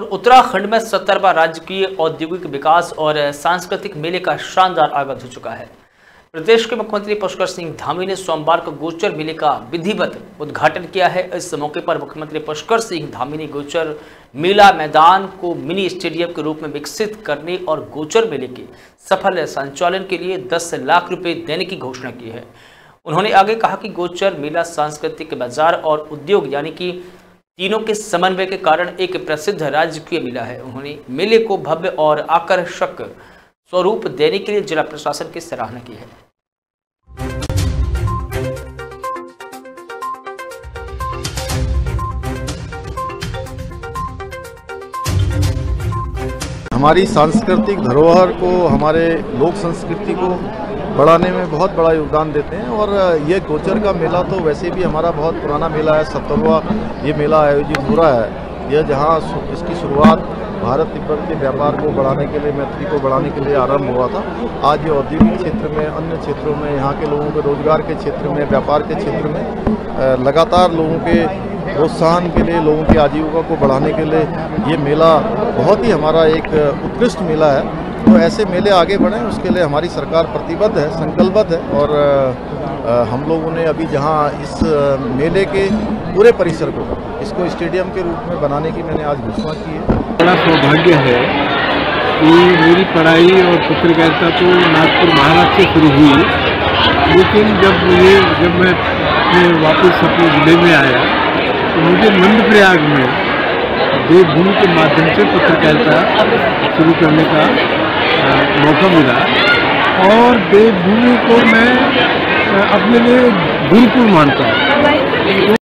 उत्तराखंड में 17वां राजकीय औद्योगिक विकास और सांस्कृतिक मेले का शानदार आगाज हो चुका है। प्रदेश के मुख्यमंत्री पुष्कर सिंह धामी ने सोमवार को गोचर मेले का विधिवत उद्घाटन किया है। इस मौके पर मुख्यमंत्री पुष्कर सिंह धामी ने गोचर मेला मैदान को मिनी स्टेडियम के रूप में विकसित करने और गोचर मेले के सफल संचालन के लिए 10 लाख रुपये देने की घोषणा की है। उन्होंने आगे कहा कि गोचर मेला सांस्कृतिक बाजार और उद्योग यानी कि तीनों के समन्वय के कारण एक प्रसिद्ध राजकीय मेला है। उन्होंने मेले को भव्य और आकर्षक स्वरूप देने के लिए जिला प्रशासन की सराहना की है। हमारी सांस्कृतिक धरोहर को, हमारे लोक संस्कृति को बढ़ाने में बहुत बड़ा योगदान देते हैं। और ये गोचर का मेला तो वैसे भी हमारा बहुत पुराना मेला है। 17वां ये मेला आयोजित हो रहा है। यह जहाँ इसकी शुरुआत भारत तिब्बत के व्यापार को बढ़ाने के लिए, मैत्री को बढ़ाने के लिए आरंभ हुआ था, आज ये औद्योगिक क्षेत्र में, अन्य क्षेत्रों में, यहाँ के लोगों के रोजगार के क्षेत्र में, व्यापार के क्षेत्र में लगातार लोगों के प्रोत्साहन के लिए, लोगों की आजीविका को बढ़ाने के लिए ये मेला बहुत ही हमारा एक उत्कृष्ट मेला है। तो ऐसे मेले आगे बढ़ें उसके लिए हमारी सरकार प्रतिबद्ध है, संकल्पबद्ध है। और हम लोगों ने अभी जहां इस मेले के पूरे परिसर को, इसको स्टेडियम के रूप में बनाने की मैंने आज घोषणा की है। बड़ा सौभाग्य है कि मेरी पढ़ाई और पत्रकारिता तो नागपुर महाराष्ट्र से शुरू हुई, लेकिन जब मैं वापस अपने जिले में आया तो मुझे नंद प्रयाग में देवभूमि के माध्यम से पत्रकारिता शुरू करने का मौका मिला। और देवभूमि को मैं अपने लिए गुरुकुल मानता हूँ।